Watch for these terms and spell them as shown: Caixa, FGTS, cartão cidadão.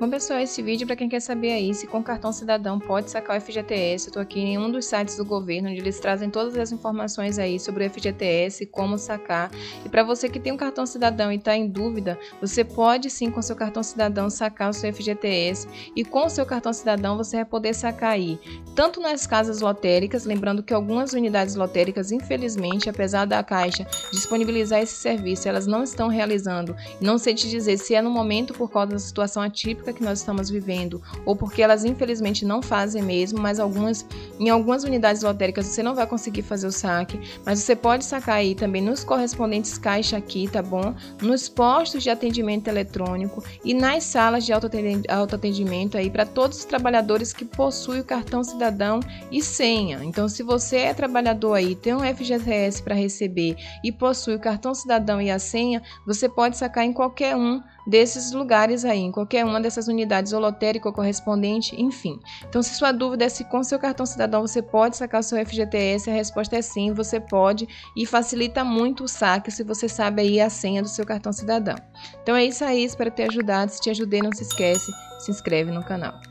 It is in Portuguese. Bom pessoal, esse vídeo é para quem quer saber aí se com cartão cidadão pode sacar o FGTS. Eu tô aqui em um dos sites do governo onde eles trazem todas as informações aí sobre o FGTS, como sacar. E para você que tem um cartão cidadão e tá em dúvida, você pode sim com seu cartão cidadão sacar o seu FGTS, e com o seu cartão cidadão você vai poder sacar aí tanto nas casas lotéricas, lembrando que algumas unidades lotéricas, infelizmente, apesar da Caixa disponibilizar esse serviço, elas não estão realizando. Não sei te dizer se é no momento por causa da situação atípica que nós estamos vivendo, ou porque elas infelizmente não fazem mesmo, mas em algumas unidades lotéricas você não vai conseguir fazer o saque, mas você pode sacar aí também nos correspondentes Caixa aqui, tá bom? Nos postos de atendimento eletrônico e nas salas de autoatendimento aí para todos os trabalhadores que possuem o cartão cidadão e senha. Então, se você é trabalhador aí, tem um FGTS para receber e possui o cartão cidadão e a senha, você pode sacar em qualquer um desses lugares aí, em qualquer uma dessas unidades, ou lotérica, ou correspondente, enfim. Então, se sua dúvida é se com seu cartão cidadão você pode sacar o seu FGTS, a resposta é sim, você pode, e facilita muito o saque se você sabe aí a senha do seu cartão cidadão. Então é isso aí, espero ter ajudado. Se te ajudei, não se esquece, se inscreve no canal.